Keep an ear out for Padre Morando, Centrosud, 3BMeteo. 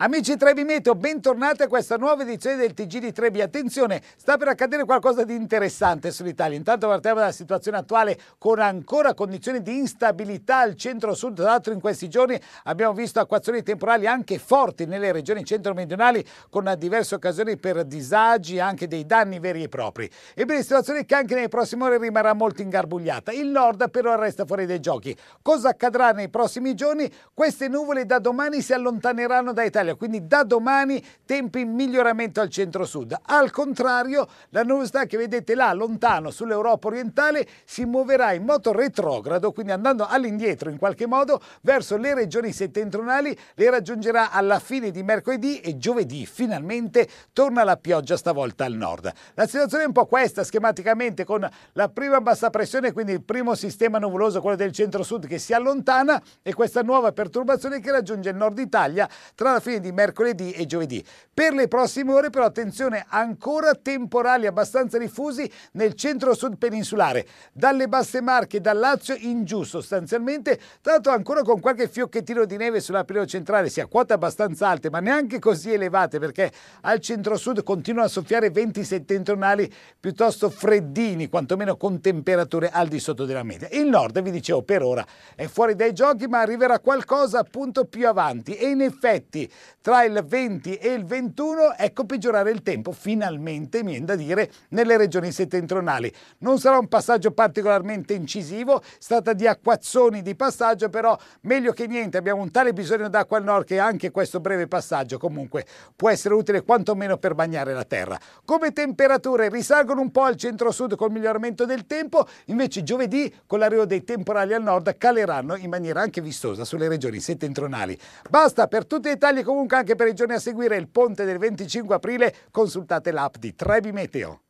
Amici 3BMeteo, bentornati a questa nuova edizione del TG di Trebi. Attenzione, sta per accadere qualcosa di interessante sull'Italia. Intanto partiamo dalla situazione attuale con ancora condizioni di instabilità al centro-sud. Tra l'altro in questi giorni abbiamo visto acquazzoni temporali anche forti nelle regioni centro-meridionali, con diverse occasioni per disagi e anche dei danni veri e propri. Ebbene, situazione che anche nei prossimi ore rimarrà molto ingarbugliata. Il nord però resta fuori dai giochi. Cosa accadrà nei prossimi giorni? Queste nuvole da domani si allontaneranno da Italia. Quindi da domani tempi in miglioramento al centro-sud. Al contrario, la nuvolosità che vedete là lontano sull'Europa orientale si muoverà in moto retrogrado, quindi andando all'indietro in qualche modo verso le regioni settentrionali, le raggiungerà alla fine di mercoledì e giovedì finalmente torna la pioggia, stavolta al nord. La situazione è un po' questa schematicamente, con la prima bassa pressione, quindi il primo sistema nuvoloso, quello del centro-sud, che si allontana, e questa nuova perturbazione che raggiunge il nord Italia tra la fine di mercoledì e giovedì. Per le prossime ore però attenzione, ancora temporali abbastanza diffusi nel centro-sud peninsulare, dalle basse Marche, dal Lazio in giù sostanzialmente, tanto ancora con qualche fiocchettino di neve sull'Appennino centrale, sia quote abbastanza alte ma neanche così elevate, perché al centro-sud continuano a soffiare venti settentrionali piuttosto freddini, quantomeno con temperature al di sotto della media. Il nord, vi dicevo, per ora è fuori dai giochi, ma arriverà qualcosa appunto più avanti, e in effetti tra il 20 e il 21 ecco peggiorare il tempo finalmente, mi viene da dire, nelle regioni settentrionali. Non sarà un passaggio particolarmente incisivo, si tratta di acquazzoni di passaggio, però meglio che niente. Abbiamo un tale bisogno d'acqua al nord che anche questo breve passaggio comunque può essere utile quantomeno per bagnare la terra. Come temperature risalgono un po' al centro-sud col miglioramento del tempo, invece giovedì con l'arrivo dei temporali al nord caleranno in maniera anche vistosa sulle regioni settentrionali. Basta per tutti i dettagli. Comunque anche per i giorni a seguire il ponte del 25 aprile consultate l'app di 3BMeteo.